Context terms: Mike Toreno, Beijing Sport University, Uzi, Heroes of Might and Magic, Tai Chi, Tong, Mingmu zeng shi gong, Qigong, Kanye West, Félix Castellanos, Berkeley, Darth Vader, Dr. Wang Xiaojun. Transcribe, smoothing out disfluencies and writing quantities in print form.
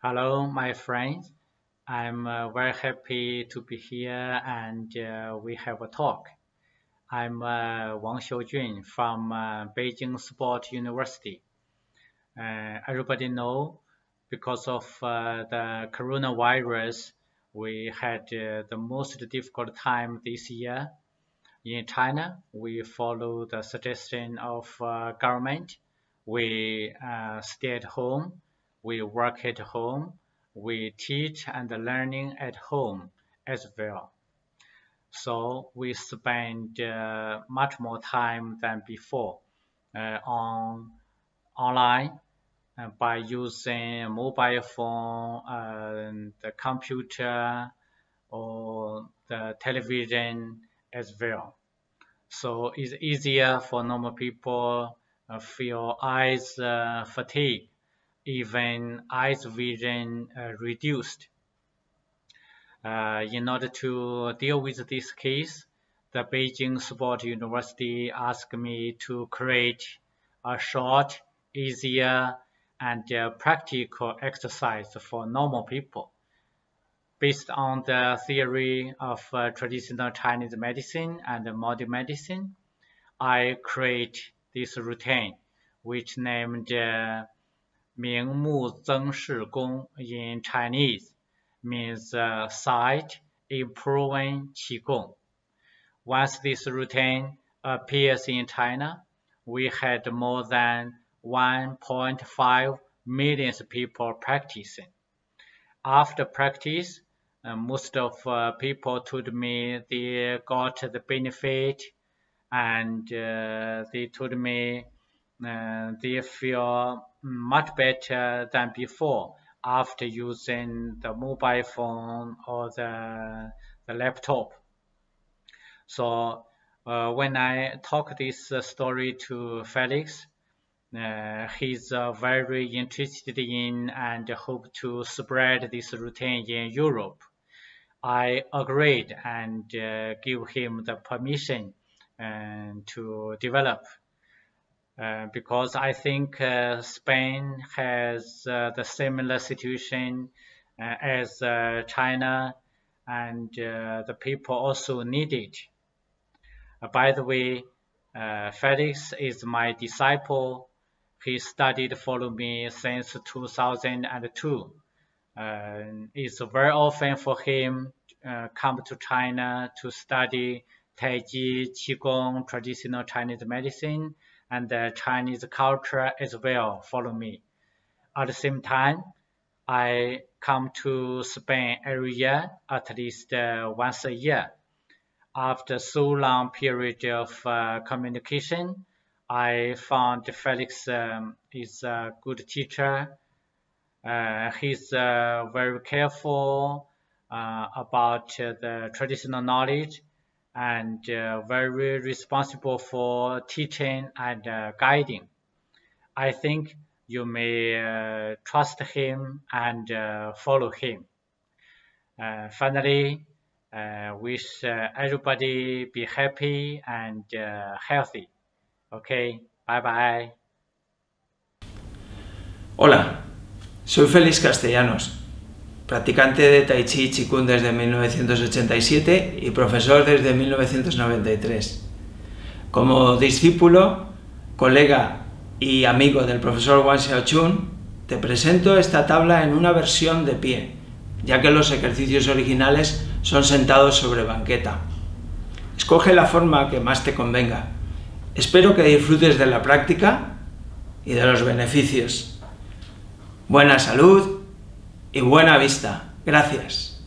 Hello, my friends. I'm very happy to be here and we have a talk. I'm Wang Xiaojun from Beijing Sport University. Everybody know because of the coronavirus, we had the most difficult time this year. In China, we follow the suggestion of government. We stay at home, we work at home, we teach and learning at home as well. So we spend much more time than before online by using mobile phone, the computer, or the television as well. So it's easier for normal people feel eyes fatigue, even eyes vision reduced. In order to deal with this case, the Beijing Sport University asked me to create a short, easier, and practical exercise for normal people. Based on the theory of traditional Chinese medicine and modern medicine, I create this routine, which named Mingmu zeng shi gong in Chinese, means sight improving Qigong. Once this routine appears in China, we had more than 1.5 million people practicing. After practice, most of people told me they got the benefit, and they told me they feel much better than before after using the mobile phone or the laptop. So when I talk this story to Felix, he's very interested in and hope to spread this routine in Europe. I agreed and give him the permission to develop. Because I think Spain has the similar situation as China, and the people also need it. By the way, Felix is my disciple. He studied follow me since 2002. It's very often for him come to China to study Taichi, Qigong, traditional Chinese medicine, and the Chinese culture as well, follow me. At the same time, I come to Spain every year, at least once a year. After so long period of communication, I found Felix is a good teacher. He's very careful about the traditional knowledge, and very responsible for teaching and guiding. I think you may trust him and follow him. Finally, wish everybody be happy and healthy. Okay, bye bye. Hola, soy Félix Castellanos, practicante de Tai Chi y Qigong desde 1987 y profesor desde 1993. Como discípulo, colega y amigo del profesor Wang Xiaojun, te presento esta tabla en una versión de pie, ya que los ejercicios originales son sentados sobre banqueta. Escoge la forma que más te convenga. Espero que disfrutes de la práctica y de los beneficios. Buena salud y buena vista. Gracias.